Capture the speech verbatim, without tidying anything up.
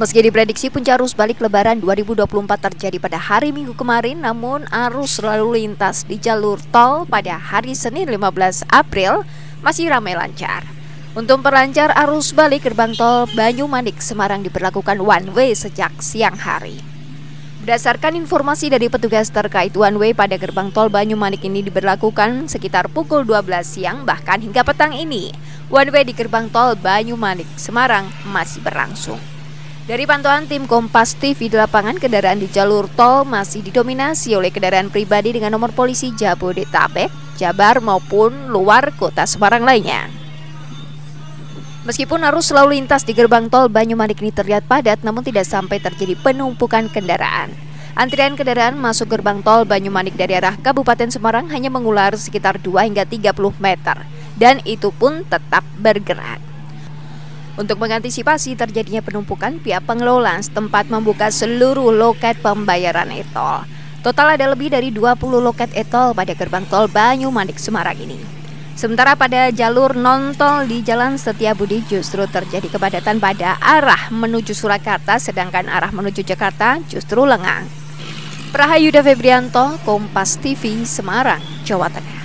Meski diprediksi puncak arus balik Lebaran dua ribu dua puluh empat terjadi pada hari Minggu kemarin, namun arus lalu lintas di jalur tol pada hari Senin lima belas April masih ramai lancar. Untuk memperlancar arus balik, gerbang tol Banyumanik Semarang diberlakukan one way sejak siang hari. Berdasarkan informasi dari petugas terkait, one way pada gerbang tol Banyumanik ini diberlakukan sekitar pukul dua belas siang bahkan hingga petang ini. One way di gerbang tol Banyumanik Semarang masih berlangsung. Dari pantauan tim Kompas T V di lapangan, kendaraan di jalur tol masih didominasi oleh kendaraan pribadi dengan nomor polisi Jabodetabek, Jabar maupun luar kota Semarang lainnya. Meskipun arus lalu lintas di gerbang tol Banyumanik ini terlihat padat, namun tidak sampai terjadi penumpukan kendaraan. Antrian kendaraan masuk gerbang tol Banyumanik dari arah Kabupaten Semarang hanya mengular sekitar dua hingga tiga puluh meter, dan itu pun tetap bergerak. Untuk mengantisipasi terjadinya penumpukan, pihak pengelola setempat membuka seluruh loket pembayaran e-tol. Total ada lebih dari dua puluh loket e-tol pada gerbang tol Banyumanik Semarang ini. Sementara pada jalur non-tol di Jalan Setiabudi justru terjadi kepadatan pada arah menuju Surakarta, sedangkan arah menuju Jakarta justru lengang. Praha Yuda Febrianto, Kompas T V, Semarang, Jawa Tengah.